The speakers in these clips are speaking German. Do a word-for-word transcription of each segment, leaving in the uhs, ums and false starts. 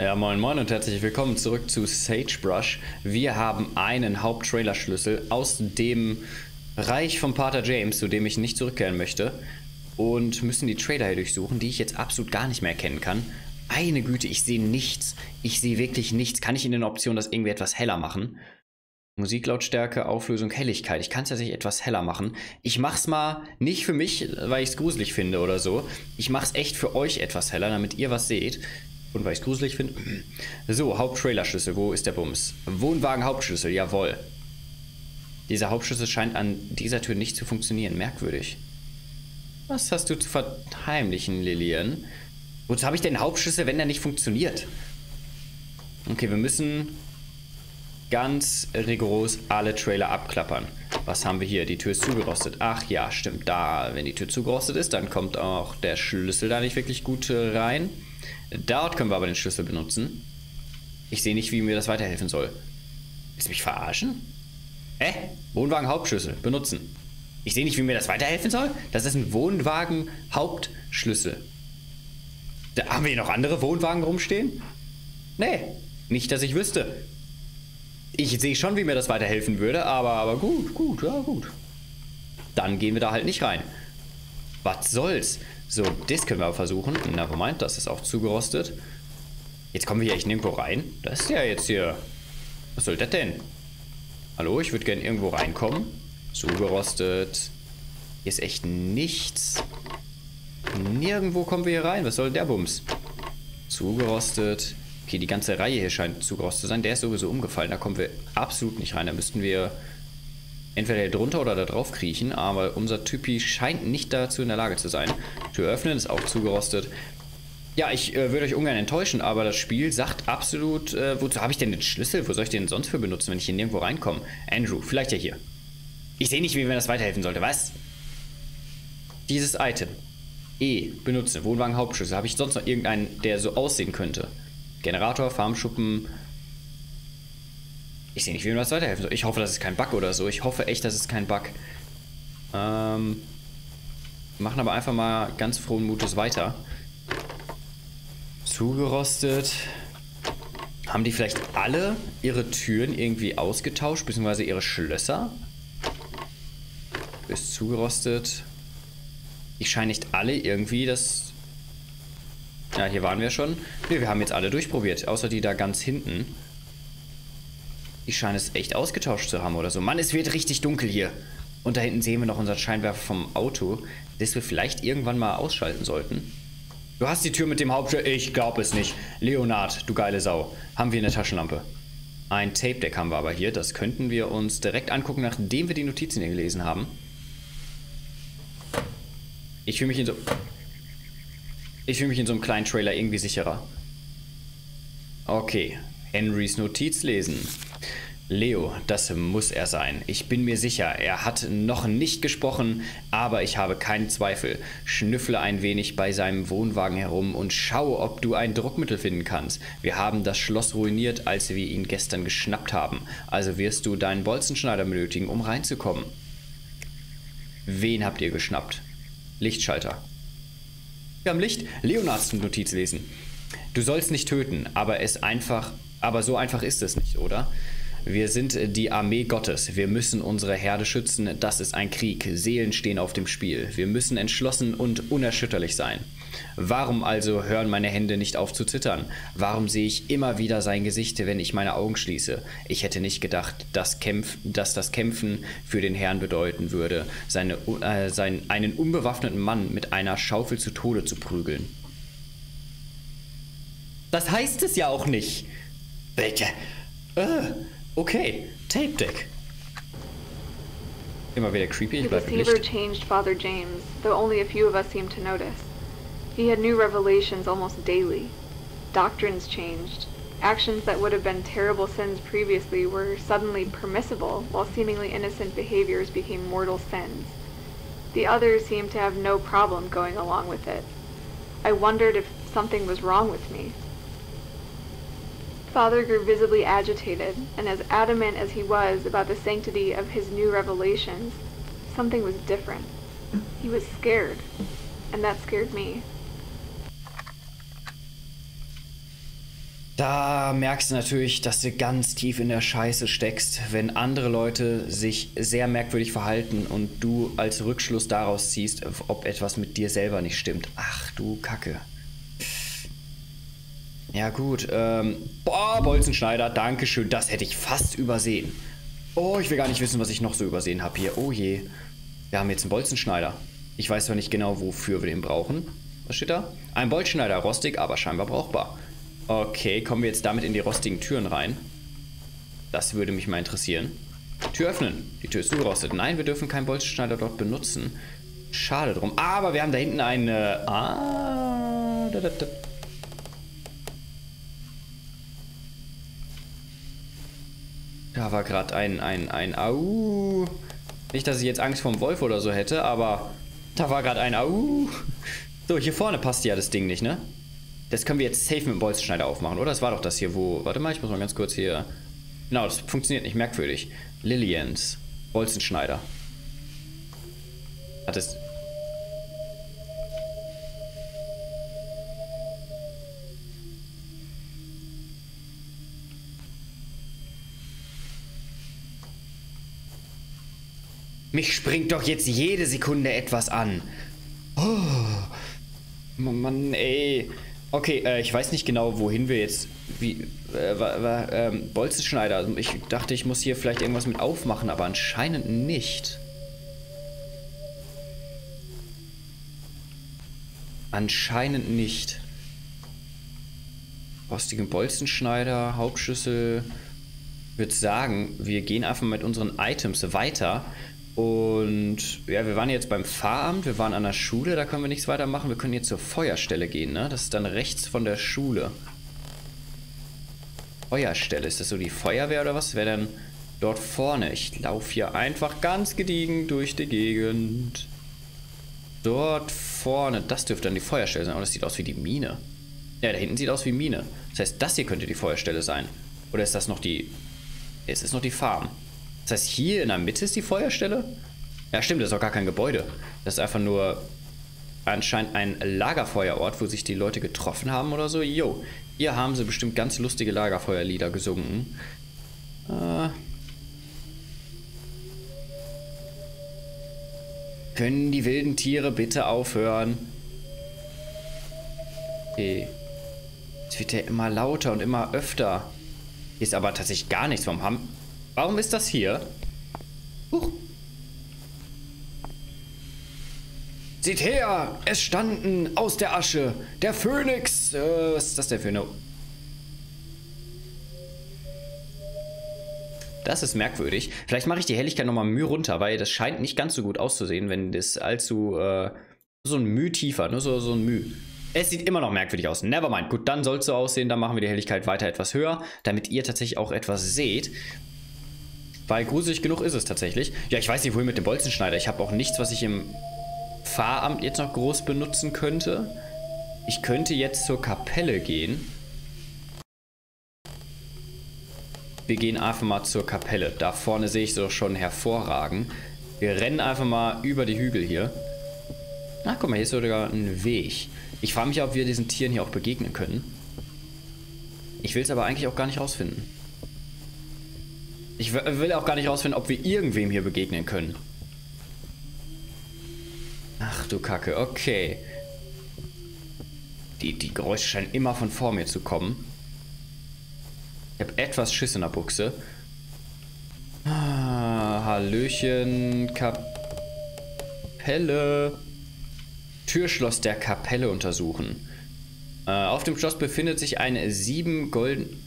Ja, moin moin und herzlich willkommen zurück zu Sagebrush. Wir haben einen Haupttrailerschlüssel aus dem Reich von Pater James, zu dem ich nicht zurückkehren möchte. Und müssen die Trailer hier durchsuchen, die ich jetzt absolut gar nicht mehr erkennen kann. Eine Güte, ich sehe nichts. Ich sehe wirklich nichts. Kann ich in den Optionen das irgendwie etwas heller machen? Musiklautstärke, Auflösung, Helligkeit. Ich kann es tatsächlich etwas heller machen. Ich mach's mal nicht für mich, weil ich es gruselig finde oder so. Ich mach's echt für euch etwas heller, damit ihr was seht. Und weil ich es gruselig finde. So, Haupttrailerschlüssel. Wo ist der Bums? Wohnwagen-Hauptschlüssel. Jawohl. Dieser Hauptschlüssel scheint an dieser Tür nicht zu funktionieren. Merkwürdig. Was hast du zu verheimlichen, Lillian? Wozu habe ich denn Hauptschlüssel, wenn der nicht funktioniert? Okay, wir müssen ganz rigoros alle Trailer abklappern. Was haben wir hier? Die Tür ist zugerostet. Ach ja, stimmt. Da, wenn die Tür zugerostet ist, dann kommt auch der Schlüssel da nicht wirklich gut rein. Dort können wir aber den Schlüssel benutzen. Ich sehe nicht, wie mir das weiterhelfen soll. Willst du mich verarschen? Hä? Wohnwagen Hauptschlüssel. Benutzen. Ich sehe nicht, wie mir das weiterhelfen soll. Das ist ein Wohnwagen Hauptschlüssel. Da haben wir hier noch andere Wohnwagen rumstehen? Nee. Nicht, dass ich wüsste. Ich sehe schon, wie mir das weiterhelfen würde, aber, aber gut, gut, ja gut. Dann gehen wir da halt nicht rein. Was soll's? So, das können wir aber versuchen. Na, Moment, das ist auch zugerostet. Jetzt kommen wir hier echt nirgendwo rein. Das ist ja jetzt hier... Was soll das denn? Hallo, ich würde gerne irgendwo reinkommen. Zugerostet. Hier ist echt nichts. Nirgendwo kommen wir hier rein. Was soll der Bums? Zugerostet. Okay, die ganze Reihe hier scheint zugerostet zu sein. Der ist sowieso umgefallen. Da kommen wir absolut nicht rein. Da müssten wir... Entweder hier drunter oder da drauf kriechen, aber unser Typi scheint nicht dazu in der Lage zu sein. Tür öffnen, ist auch zugerostet. Ja, ich äh, würde euch ungern enttäuschen, aber das Spiel sagt absolut, äh, wozu habe ich denn den Schlüssel? Wo soll ich den sonst für benutzen, wenn ich hier nirgendwo reinkomme? Andrew, vielleicht ja hier. Ich sehe nicht, wie mir das weiterhelfen sollte, was? Dieses Item. E, benutze, Wohnwagen Hauptschlüssel. Habe ich sonst noch irgendeinen, der so aussehen könnte? Generator, Farmschuppen... Ich sehe nicht, wie mir das weiterhelfen soll. Ich hoffe, das ist kein Bug oder so. Ich hoffe echt, das ist kein Bug. Ähm, machen aber einfach mal ganz frohen Mutes weiter. Zugerostet. Haben die vielleicht alle ihre Türen irgendwie ausgetauscht, beziehungsweise ihre Schlösser? Ist zugerostet. Ich scheine nicht alle irgendwie das... Ja, hier waren wir schon. Ne, wir haben jetzt alle durchprobiert, außer die da ganz hinten. Ich scheine es echt ausgetauscht zu haben oder so. Mann, es wird richtig dunkel hier. Und da hinten sehen wir noch unseren Scheinwerfer vom Auto, das wir vielleicht irgendwann mal ausschalten sollten. Du hast die Tür mit dem Hauptschlüssel. Ich glaube es nicht. Leonard, du geile Sau. Haben wir eine Taschenlampe. Ein Tape-Deck haben wir aber hier. Das könnten wir uns direkt angucken, nachdem wir die Notizen hier gelesen haben. Ich fühle mich in so... Ich fühle mich in so einem kleinen Trailer irgendwie sicherer. Okay. Henrys Notiz lesen. Leo, das muss er sein. Ich bin mir sicher, er hat noch nicht gesprochen, aber ich habe keinen Zweifel. Schnüffle ein wenig bei seinem Wohnwagen herum und schaue, ob du ein Druckmittel finden kannst. Wir haben das Schloss ruiniert, als wir ihn gestern geschnappt haben. Also wirst du deinen Bolzenschneider benötigen, um reinzukommen. Wen habt ihr geschnappt? Lichtschalter. Wir haben Licht. Leonards Notiz lesen. Du sollst nicht töten, aber es einfach... Aber so einfach ist es nicht, oder? Wir sind die Armee Gottes. Wir müssen unsere Herde schützen. Das ist ein Krieg. Seelen stehen auf dem Spiel. Wir müssen entschlossen und unerschütterlich sein. Warum also hören meine Hände nicht auf zu zittern? Warum sehe ich immer wieder sein Gesicht, wenn ich meine Augen schließe? Ich hätte nicht gedacht, dass, Kämpf, dass das Kämpfen für den Herrn bedeuten würde, seine, äh, seinen, einen unbewaffneten Mann mit einer Schaufel zu Tode zu prügeln. Das heißt es ja auch nicht. Welche? Äh, okay, Tape Deck. Immer wieder creepy. Ich bleib im Licht. The receiver changed Father James, though only a few of us seemed to notice. He had new revelations almost daily. Doctrines changed. Actions that would have been terrible sins previously were suddenly permissible, while seemingly innocent behaviors became mortal sins. The others seemed to have no problem going along with it. I wondered if something was wrong with me. Father grew visibly agitated, and as adamant as he was about the sanctity of his new revelations, something was different. He was scared, and that scared me. Da merkst du natürlich, dass du ganz tief in der Scheiße steckst, wenn andere Leute sich sehr merkwürdig verhalten und du als Rückschluss daraus ziehst, ob etwas mit dir selber nicht stimmt. Ach du Kacke. Ja gut, ähm, boah, Bolzenschneider, dankeschön, das hätte ich fast übersehen. Oh, ich will gar nicht wissen, was ich noch so übersehen habe hier. Oh je, wir haben jetzt einen Bolzenschneider. Ich weiß zwar nicht genau, wofür wir den brauchen. Was steht da? Ein Bolzenschneider, rostig, aber scheinbar brauchbar. Okay, kommen wir jetzt damit in die rostigen Türen rein? Das würde mich mal interessieren. Tür öffnen, die Tür ist zugerostet. Nein, wir dürfen keinen Bolzenschneider dort benutzen. Schade drum, aber wir haben da hinten eine... Ah, da, da, da. Da war gerade ein, ein, ein, Au. Nicht, dass ich jetzt Angst vorm Wolf oder so hätte, aber da war gerade ein Au. So, hier vorne passt ja das Ding nicht, ne? Das können wir jetzt safe mit dem Bolzenschneider aufmachen, oder? Das war doch das hier, wo... Warte mal, ich muss mal ganz kurz hier... Genau, das funktioniert nicht, merkwürdig. Lillians Bolzenschneider. Hat es... Mich springt doch jetzt jede Sekunde etwas an. Oh, Mann, ey. Okay, äh, ich weiß nicht genau, wohin wir jetzt... Wie, äh, äh, äh, Bolzenschneider. Ich dachte, ich muss hier vielleicht irgendwas mit aufmachen, aber anscheinend nicht. Anscheinend nicht. Rostigen Bolzenschneider, Hauptschlüssel. Ich würde sagen, wir gehen einfach mit unseren Items weiter. Und ja, wir waren jetzt beim Pfarramt, wir waren an der Schule, da können wir nichts weitermachen. Wir können jetzt zur Feuerstelle gehen, ne? Das ist dann rechts von der Schule. Feuerstelle, ist das so die Feuerwehr oder was? Wer denn dort vorne? Ich laufe hier einfach ganz gediegen durch die Gegend. Dort vorne, das dürfte dann die Feuerstelle sein. Oh, das sieht aus wie die Mine. Ja, da hinten sieht aus wie Mine. Das heißt, das hier könnte die Feuerstelle sein. Oder ist das noch die... Es ist noch die Farm. Das heißt, hier in der Mitte ist die Feuerstelle? Ja, stimmt, das ist auch gar kein Gebäude. Das ist einfach nur anscheinend ein Lagerfeuerort, wo sich die Leute getroffen haben oder so. Jo, hier haben sie bestimmt ganz lustige Lagerfeuerlieder gesungen. Äh. Können die wilden Tiere bitte aufhören? Okay. Es wird ja immer lauter und immer öfter. Hier ist aber tatsächlich gar nichts vom Ham. Warum ist das hier? Huch. Seht her, es standen aus der Asche der Phönix. Äh, was ist das denn für eine... Das ist merkwürdig. Vielleicht mache ich die Helligkeit nochmal Mühe runter, weil das scheint nicht ganz so gut auszusehen, wenn das allzu äh, so ein Mühe tiefer, nur so, so ein Mühe. Es sieht immer noch merkwürdig aus. Nevermind. Gut, dann soll es so aussehen. Dann machen wir die Helligkeit weiter etwas höher, damit ihr tatsächlich auch etwas seht. Weil gruselig genug ist es tatsächlich. Ja, ich weiß nicht, wohin mit dem Bolzenschneider. Ich habe auch nichts, was ich im Pfarramt jetzt noch groß benutzen könnte. Ich könnte jetzt zur Kapelle gehen. Wir gehen einfach mal zur Kapelle. Da vorne sehe ich so schon hervorragend. Wir rennen einfach mal über die Hügel hier. Ach, guck mal, hier ist sogar ein Weg. Ich frage mich, ob wir diesen Tieren hier auch begegnen können. Ich will es aber eigentlich auch gar nicht rausfinden. Ich will auch gar nicht rausfinden, ob wir irgendwem hier begegnen können. Ach du Kacke, okay. Die, die Geräusche scheinen immer von vor mir zu kommen. Ich habe etwas Schiss in der Buchse. Ah, Hallöchen, Kapelle... Türschloss der Kapelle untersuchen. Äh, auf dem Schloss befindet sich eine sieben golden...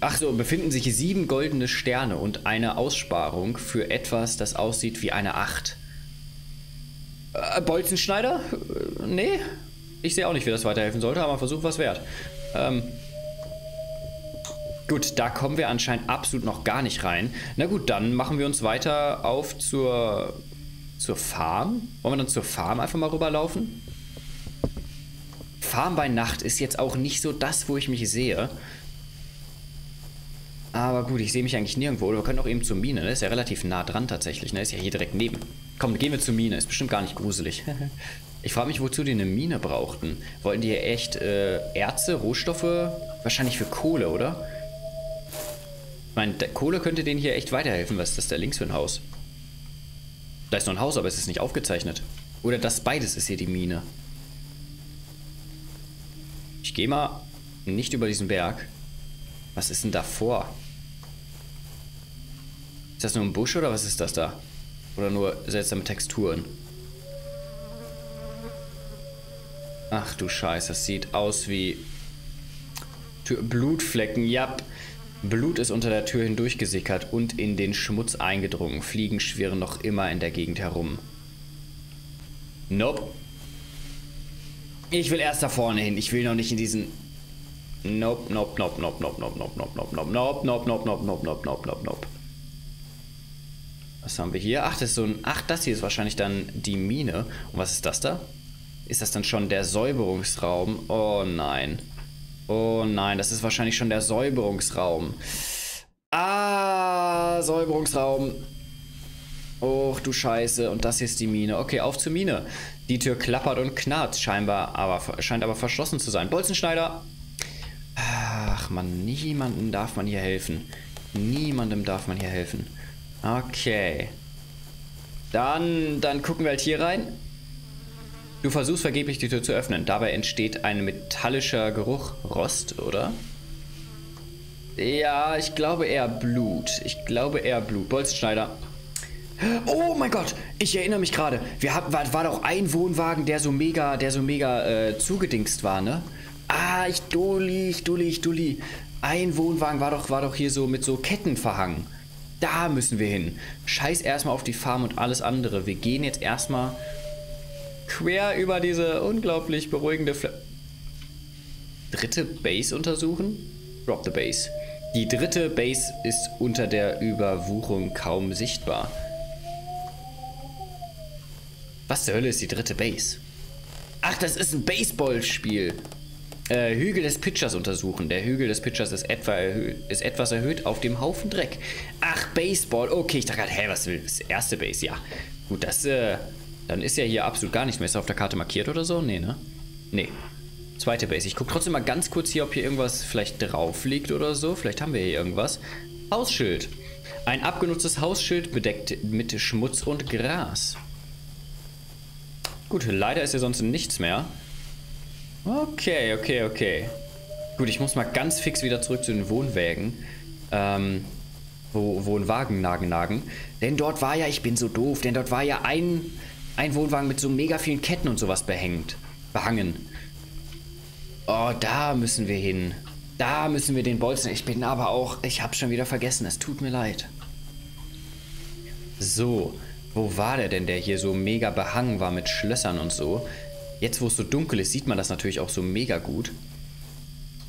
Ach so, befinden sich sieben goldene Sterne und eine Aussparung für etwas, das aussieht wie eine acht. Äh, Bolzenschneider? Äh, nee. Ich sehe auch nicht, wie das weiterhelfen sollte, aber Versuch was wert. Ähm... Gut, da kommen wir anscheinend absolut noch gar nicht rein. Na gut, dann machen wir uns weiter auf zur... Zur Farm? Wollen wir dann zur Farm einfach mal rüberlaufen? Farm bei Nacht ist jetzt auch nicht so das, wo ich mich sehe. Aber gut, ich sehe mich eigentlich nirgendwo. Oder wir können auch eben zur Mine, ne? Ist ja relativ nah dran tatsächlich, ne? Ist ja hier direkt neben. Komm, gehen wir zur Mine. Ist bestimmt gar nicht gruselig. Ich frage mich, wozu die eine Mine brauchten. Wollten die hier echt äh, Erze, Rohstoffe? Wahrscheinlich für Kohle, oder? Ich meine, Kohle könnte denen hier echt weiterhelfen. Was ist das da links für ein Haus? Da ist noch ein Haus, aber es ist nicht aufgezeichnet. Oder das beides ist hier die Mine. Ich gehe mal nicht über diesen Berg. Was ist denn davor? Ist das nur ein Busch oder was ist das da? Oder nur seltsame Texturen? Ach du Scheiße, das sieht aus wie Blutflecken, ja. Blut ist unter der Tür hindurchgesickert und in den Schmutz eingedrungen. Fliegen schwirren noch immer in der Gegend herum. Nope. Ich will erst da vorne hin. Ich will noch nicht in diesen... Nope, nope, nope, nope, nope, nope, nope, nope, nope, nope, nope, nope, nope, nope, nope, nope, nope, nope. Was haben wir hier? Ach, das ist so ein... Ach, das hier ist wahrscheinlich dann die Mine. Und was ist das da? Ist das dann schon der Säuberungsraum? Oh nein. Oh nein, das ist wahrscheinlich schon der Säuberungsraum. Ah, Säuberungsraum. Och, du Scheiße. Und das hier ist die Mine. Okay, auf zur Mine. Die Tür klappert und knarzt, scheinbar, aber scheint aber verschlossen zu sein. Bolzenschneider. Ach man, niemandem darf man hier helfen. Niemandem darf man hier helfen. Okay. Dann, dann gucken wir halt hier rein. Du versuchst vergeblich die Tür zu öffnen. Dabei entsteht ein metallischer Geruch. Rost, oder? Ja, ich glaube eher Blut. Ich glaube eher Blut. Bolzenschneider. Oh mein Gott, ich erinnere mich gerade. Wir haben, war, war doch ein Wohnwagen, der so mega, der so mega äh, zugedingst war, ne? Ah, ich dulli, ich dulli, ich dulli. Ein Wohnwagen war doch, war doch hier so mit so Ketten verhangen. Da müssen wir hin. Scheiß erstmal auf die Farm und alles andere. Wir gehen jetzt erstmal quer über diese unglaublich beruhigende Fl dritte Base untersuchen? Drop the Base. Die dritte Base ist unter der Überwucherung kaum sichtbar. Was zur Hölle ist die dritte Base? Ach, das ist ein Baseballspiel. Äh, Hügel des Pitchers untersuchen. Der Hügel des Pitchers ist, etwa ist etwas erhöht auf dem Haufen Dreck. Ach, Baseball. Okay, ich dachte gerade, hä, was will das? Erste Base, ja. Gut, das, äh... Dann ist ja hier absolut gar nichts mehr. Ist auf der Karte markiert oder so? Nee, ne? Nee. Zweite Base. Ich gucke trotzdem mal ganz kurz hier, ob hier irgendwas vielleicht drauf liegt oder so. Vielleicht haben wir hier irgendwas. Hausschild. Ein abgenutztes Hausschild bedeckt mit Schmutz und Gras. Gut, leider ist hier sonst nichts mehr. Okay, okay, okay. Gut, ich muss mal ganz fix wieder zurück zu den Wohnwägen. Ähm... Wo, Wohnwagen nagen, nagen. Denn dort war ja, ich bin so doof, denn dort war ja ein... Ein Wohnwagen mit so mega vielen Ketten und sowas behängt. Behangen. Oh, da müssen wir hin. Da müssen wir den Bolzen. Ich bin aber auch... Ich hab's schon wieder vergessen. Es tut mir leid. So. Wo war der denn, der hier so mega behangen war mit Schlössern und so? Jetzt, wo es so dunkel ist, sieht man das natürlich auch so mega gut.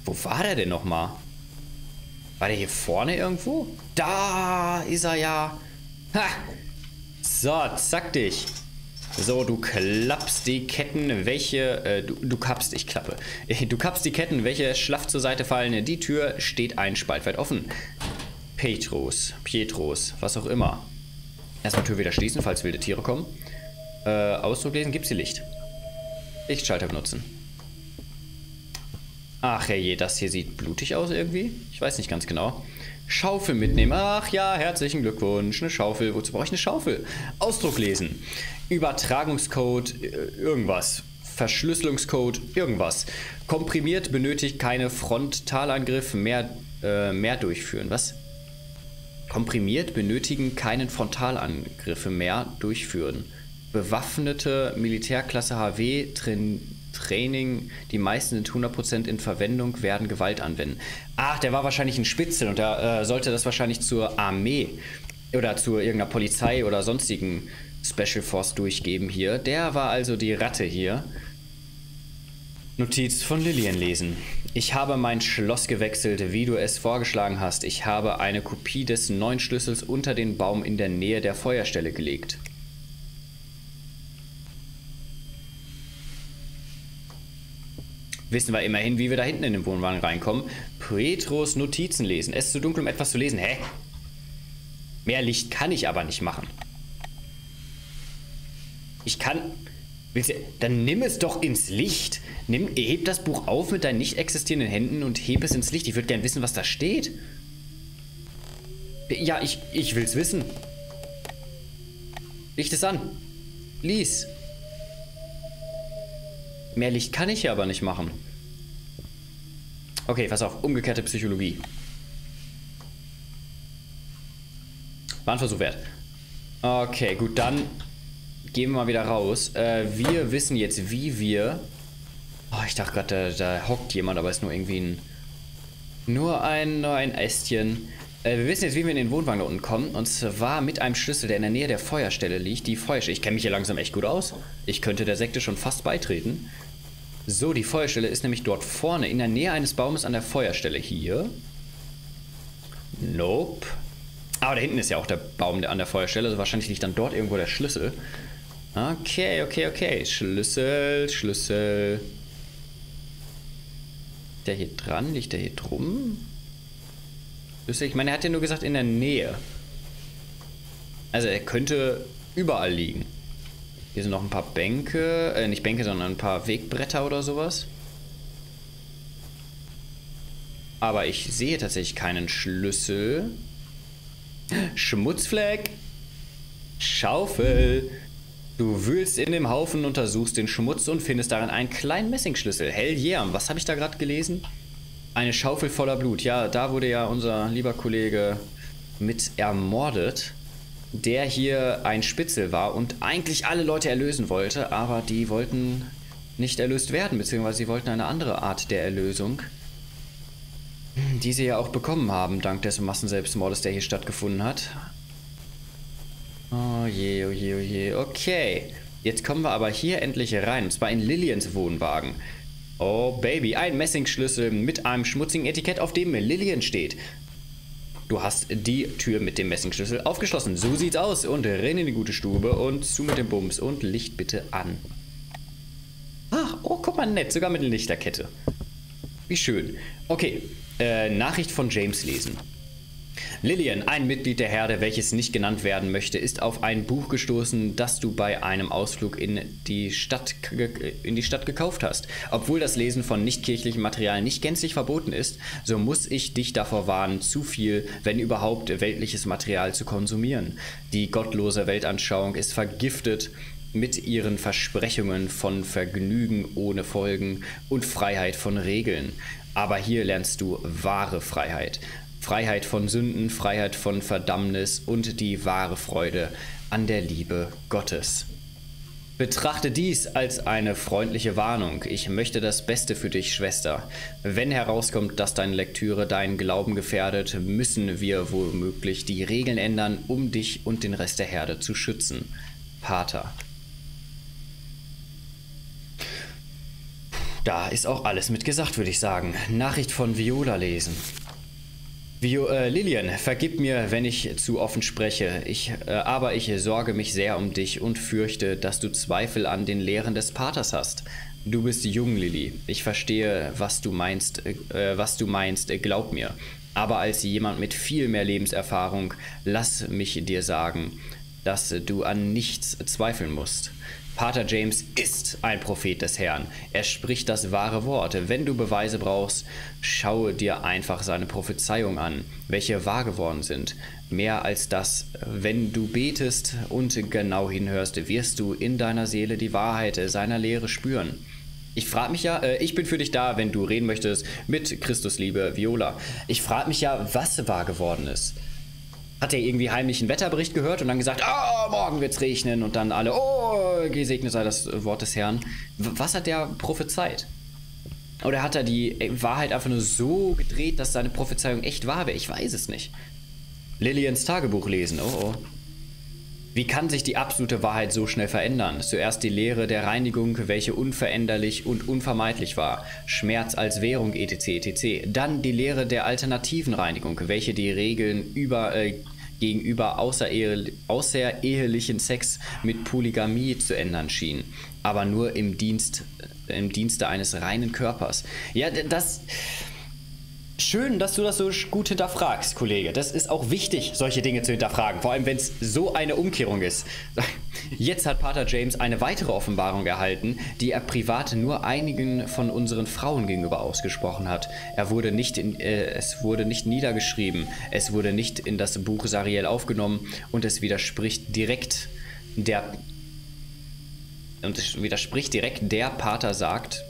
Wo war der denn nochmal? War der hier vorne irgendwo? Da ist er ja. Ha! So, zack dich. So, du klappst die Ketten, welche... Äh, du, du kappst, ich klappe. Du kappst die Ketten, welche schlaff zur Seite fallen. Die Tür steht ein Spalt weit offen. Petros, Pietros, was auch immer. Erstmal Tür wieder schließen, falls wilde Tiere kommen. Äh, Ausdruck lesen, gibt's hier Licht. Lichtschalter benutzen. Ach je, das hier sieht blutig aus irgendwie. Ich weiß nicht ganz genau. Schaufel mitnehmen. Ach ja, herzlichen Glückwunsch. Eine Schaufel. Wozu brauche ich eine Schaufel? Ausdruck lesen. Übertragungscode, irgendwas. Verschlüsselungscode, irgendwas. Komprimiert benötigt keine Frontalangriff, mehr, äh, mehr durchführen. Was? Komprimiert benötigen keinen Frontalangriffe mehr durchführen. Bewaffnete Militärklasse H W trainieren. Training, die meisten sind hundert Prozent in Verwendung, werden Gewalt anwenden. Ach, der war wahrscheinlich ein Spitzel und der äh, sollte das wahrscheinlich zur Armee oder zu irgendeiner Polizei oder sonstigen Special Force durchgeben hier. Der war also die Ratte hier. Notiz von Lillian lesen. Ich habe mein Schloss gewechselt, wie du es vorgeschlagen hast. Ich habe eine Kopie des neuen Schlüssels unter den Baum in der Nähe der Feuerstelle gelegt. Wissen wir immerhin, wie wir da hinten in den Wohnwagen reinkommen. Petros Notizen lesen. Es ist zu dunkel, um etwas zu lesen. Hä? Mehr Licht kann ich aber nicht machen. Ich kann... Dann nimm es doch ins Licht. Nimm, heb das Buch auf mit deinen nicht existierenden Händen und heb es ins Licht. Ich würde gerne wissen, was da steht. Ja, ich, ich will's wissen. Licht es an. Lies. Mehr Licht kann ich hier aber nicht machen. Okay, pass auf. Umgekehrte Psychologie. War ein Versuch wert. Okay, gut, dann gehen wir mal wieder raus. Äh, wir wissen jetzt, wie wir... Oh, ich dachte gerade, da, da hockt jemand, aber ist nur irgendwie ein... Nur ein, nur ein Ästchen. Äh, wir wissen jetzt, wie wir in den Wohnwagen da unten kommen. Und zwar mit einem Schlüssel, der in der Nähe der Feuerstelle liegt. Die Feuerstelle... Ich kenne mich hier langsam echt gut aus. Ich könnte der Sekte schon fast beitreten. So, die Feuerstelle ist nämlich dort vorne, in der Nähe eines Baumes an der Feuerstelle. Hier. Nope. Aber da hinten ist ja auch der Baum an der Feuerstelle. Also wahrscheinlich liegt dann dort irgendwo der Schlüssel. Okay, okay, okay. Schlüssel, Schlüssel. Liegt der hier dran? Liegt der hier drum? Schlüssel, ich meine, er hat ja nur gesagt in der Nähe. Also er könnte überall liegen. Hier sind noch ein paar Bänke. Äh, nicht Bänke, sondern ein paar Wegbretter oder sowas. Aber ich sehe tatsächlich keinen Schlüssel. Schmutzfleck. Schaufel. Du wühlst in dem Haufen, untersuchst den Schmutz und findest darin einen kleinen Messingschlüssel. Hell yeah. Was habe ich da gerade gelesen? Eine Schaufel voller Blut. Ja, da wurde ja unser lieber Kollege mit ermordet, der hier ein Spitzel war und eigentlich alle Leute erlösen wollte, aber die wollten nicht erlöst werden, beziehungsweise sie wollten eine andere Art der Erlösung, die sie ja auch bekommen haben, dank des Massenselbstmordes, der hier stattgefunden hat. Oh je, oh je, oh je. Okay. Jetzt kommen wir aber hier endlich rein. Und zwar in Lillians Wohnwagen. Oh Baby, ein Messingschlüssel mit einem schmutzigen Etikett, auf dem Lillian steht. Du hast die Tür mit dem Messingschlüssel aufgeschlossen. So sieht's aus. Und renn in die gute Stube und zu mit dem Bums und Licht bitte an. Ach, oh, guck mal, nett. Sogar mit Lichterkette. Wie schön. Okay. Äh, Nachricht von James lesen. Lillian, ein Mitglied der Herde, welches nicht genannt werden möchte, ist auf ein Buch gestoßen, das du bei einem Ausflug in die Stadt, in die Stadt gekauft hast. Obwohl das Lesen von nichtkirchlichem Material nicht gänzlich verboten ist, so muss ich dich davor warnen, zu viel, wenn überhaupt, weltliches Material zu konsumieren. Die gottlose Weltanschauung ist vergiftet mit ihren Versprechungen von Vergnügen ohne Folgen und Freiheit von Regeln. Aber hier lernst du wahre Freiheit. Freiheit von Sünden, Freiheit von Verdammnis und die wahre Freude an der Liebe Gottes. Betrachte dies als eine freundliche Warnung. Ich möchte das Beste für dich, Schwester. Wenn herauskommt, dass deine Lektüre deinen Glauben gefährdet, müssen wir womöglich die Regeln ändern, um dich und den Rest der Herde zu schützen. Pater. Da ist auch alles mit gesagt, würde ich sagen. Nachricht von Viola lesen. Vio äh, Lillian, vergib mir, wenn ich zu offen spreche. Ich, äh, aber ich sorge mich sehr um dich und fürchte, dass du Zweifel an den Lehren des Paters hast. Du bist jung, Lilly. Ich verstehe, was du meinst, äh, was du meinst, äh, glaub mir. Aber als jemand mit viel mehr Lebenserfahrung, lass mich dir sagen, dass du an nichts zweifeln musst. Pater James ist ein Prophet des Herrn. Er spricht das wahre Wort. Wenn du Beweise brauchst, schaue dir einfach seine Prophezeiung an, welche wahr geworden sind. Mehr als das, wenn du betest und genau hinhörst, wirst du in deiner Seele die Wahrheit seiner Lehre spüren. Ich frage mich ja, äh, ich bin für dich da, wenn du reden möchtest, mit Christusliebe, Viola. Ich frage mich ja, was wahr geworden ist. Hat er irgendwie heimlich einen Wetterbericht gehört und dann gesagt, oh, morgen wird's regnen und dann alle, oh, gesegnet sei das Wort des Herrn. Was hat der prophezeit? Oder hat er die Wahrheit einfach nur so gedreht, dass seine Prophezeiung echt wahr wäre? Ich weiß es nicht. Lillians Tagebuch lesen, oh oh. Wie kann sich die absolute Wahrheit so schnell verändern? Zuerst die Lehre der Reinigung, welche unveränderlich und unvermeidlich war. Schmerz als Währung et cetera et cetera. Dann die Lehre der alternativen Reinigung, welche die Regeln über, äh, gegenüber außerehe, außerehelichen Sex mit Polygamie zu ändern schien. Aber nur im Dienst, im Dienste eines reinen Körpers. Ja, das... Schön, dass du das so gut hinterfragst, Kollege. Das ist auch wichtig, solche Dinge zu hinterfragen. Vor allem, wenn es so eine Umkehrung ist. Jetzt hat Pater James eine weitere Offenbarung erhalten, die er privat nur einigen von unseren Frauen gegenüber ausgesprochen hat. Er wurde nicht in, äh, es wurde nicht niedergeschrieben, es wurde nicht in das Buch Sariel aufgenommen und es widerspricht direkt der... Und es widerspricht direkt der Pater sagt...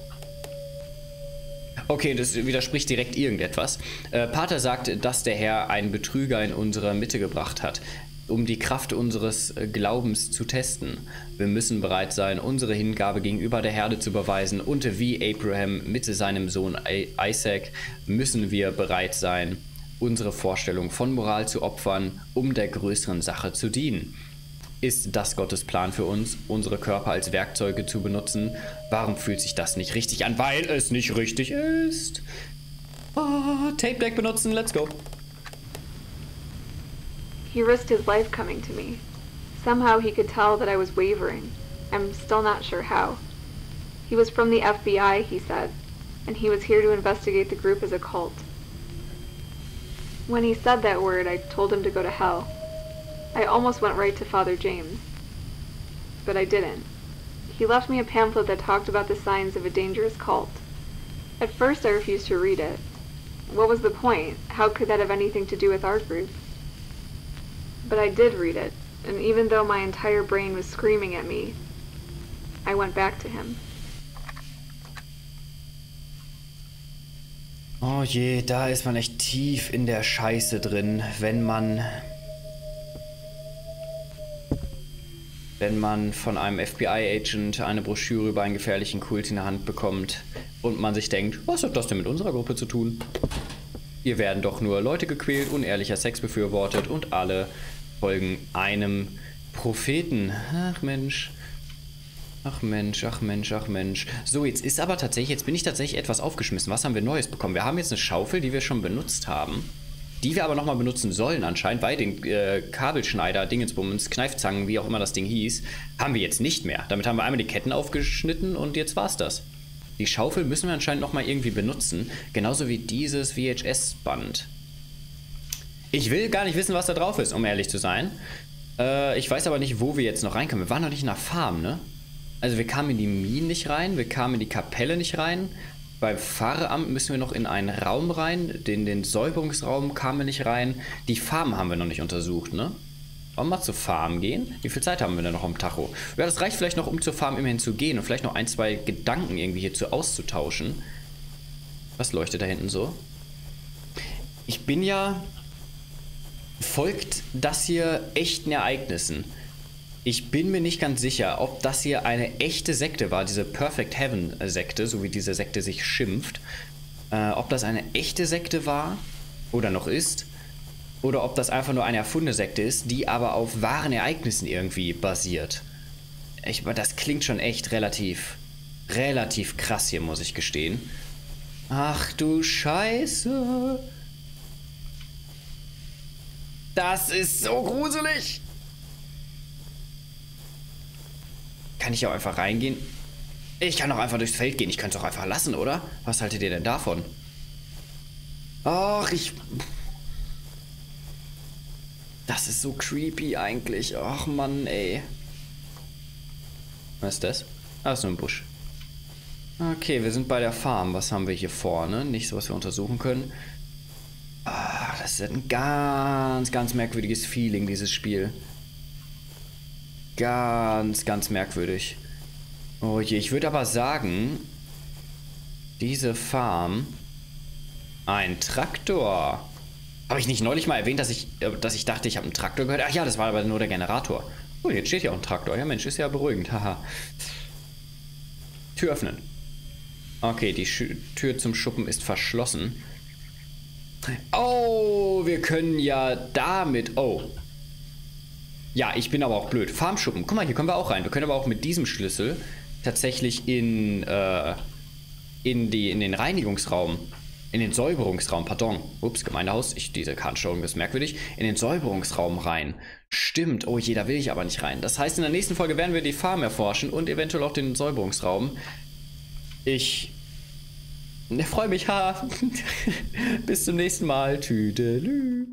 Okay, das widerspricht direkt irgendetwas. Äh, Pater sagt, dass der Herr einen Betrüger in unsere Mitte gebracht hat, um die Kraft unseres Glaubens zu testen. Wir müssen bereit sein, unsere Hingabe gegenüber der Herde zu beweisen, und wie Abraham mit seinem Sohn Isaac müssen wir bereit sein, unsere Vorstellung von Moral zu opfern, um der größeren Sache zu dienen. Ist das Gottes Plan für uns, unsere Körper als Werkzeuge zu benutzen? Warum fühlt sich das nicht richtig an? Weil es nicht richtig ist. Ah, Tape Deck benutzen, let's go. He risked his life coming to me. Somehow he could tell that I was wavering. I'm still not sure how. He was from the F B I, he said, and he was here to investigate the group as a cult. When he said that word, I told him to go to hell. I almost went right to Father James, but I didn't. He left me a pamphlet that talked about the signs of a dangerous cult. At first I refused to read it. What was the point? How could that have anything to do with our group? But I did read it, and even though my entire brain was screaming at me, I went back to him. Oh je, da ist man echt tief in der Scheiße drin, wenn man... Wenn man von einem F B I-Agent eine Broschüre über einen gefährlichen Kult in der Hand bekommt und man sich denkt, was hat das denn mit unserer Gruppe zu tun? Hier werden doch nur Leute gequält, unehrlicher Sex befürwortet und alle folgen einem Propheten. Ach Mensch, ach Mensch, ach Mensch, ach Mensch. So, jetzt ist aber tatsächlich, jetzt bin ich tatsächlich etwas aufgeschmissen. Was haben wir Neues bekommen? Wir haben jetzt eine Schaufel, die wir schon benutzt haben. Die wir aber nochmal benutzen sollen anscheinend, weil den äh, Kabelschneider, Dingensbummens, Kneifzangen, wie auch immer das Ding hieß, haben wir jetzt nicht mehr. Damit haben wir einmal die Ketten aufgeschnitten und jetzt war's das. Die Schaufel müssen wir anscheinend nochmal irgendwie benutzen, genauso wie dieses V H S-Band. Ich will gar nicht wissen, was da drauf ist, um ehrlich zu sein. Äh, ich weiß aber nicht, wo wir jetzt noch reinkommen. Wir waren noch nicht in der Farm, ne? Also wir kamen in die Minen nicht rein, wir kamen in die Kapelle nicht rein. Beim Pfarreramt müssen wir noch in einen Raum rein. Den, den Säuberungsraum kamen wir nicht rein. Die Farm haben wir noch nicht untersucht, ne? Wollen wir mal zur Farm gehen? Wie viel Zeit haben wir denn noch am Tacho? Ja, das reicht vielleicht noch, um zur Farm immerhin zu gehen und vielleicht noch ein, zwei Gedanken irgendwie hierzu auszutauschen. Was leuchtet da hinten so? Ich bin ja... Folgt das hier echten Ereignissen? Ich bin mir nicht ganz sicher, ob das hier eine echte Sekte war, diese Perfect Heaven Sekte, so wie diese Sekte sich schimpft. Äh, ob das eine echte Sekte war oder noch ist, oder ob das einfach nur eine erfundene Sekte ist, die aber auf wahren Ereignissen irgendwie basiert. Ich, das klingt schon echt relativ, relativ krass hier, muss ich gestehen. Ach du Scheiße. Das ist so gruselig. Kann ich auch einfach reingehen? Ich kann auch einfach durchs Feld gehen. Ich könnte es auch einfach lassen, oder? Was haltet ihr denn davon? Ach, ich... Das ist so creepy eigentlich. Ach, Mann, ey. Was ist das? Ah, ist nur ein Busch. Okay, wir sind bei der Farm. Was haben wir hier vorne? Nichts, was wir untersuchen können. Ah, das ist ein ganz, ganz merkwürdiges Feeling, dieses Spiel. Ganz, ganz merkwürdig. Oh je, ich würde aber sagen, diese Farm... Ein Traktor. Habe ich nicht neulich mal erwähnt, dass ich, dass ich dachte, ich habe einen Traktor gehört? Ach ja, das war aber nur der Generator. Oh, jetzt steht ja auch ein Traktor. Ja Mensch, ist ja beruhigend. Haha. Tür öffnen. Okay, die Sch- Tür zum Schuppen ist verschlossen. Oh, wir können ja damit... Oh. Ja, ich bin aber auch blöd. Farmschuppen. Guck mal, hier können wir auch rein. Wir können aber auch mit diesem Schlüssel tatsächlich in, äh, in, die, in den Reinigungsraum, in den Säuberungsraum, pardon. Ups, Gemeindehaus. Ich, diese Kartensteuerung ist merkwürdig. In den Säuberungsraum rein. Stimmt. Oh je, da will ich aber nicht rein. Das heißt, in der nächsten Folge werden wir die Farm erforschen und eventuell auch den Säuberungsraum. Ich Ich freue mich, ha. Bis zum nächsten Mal. Tüdelü.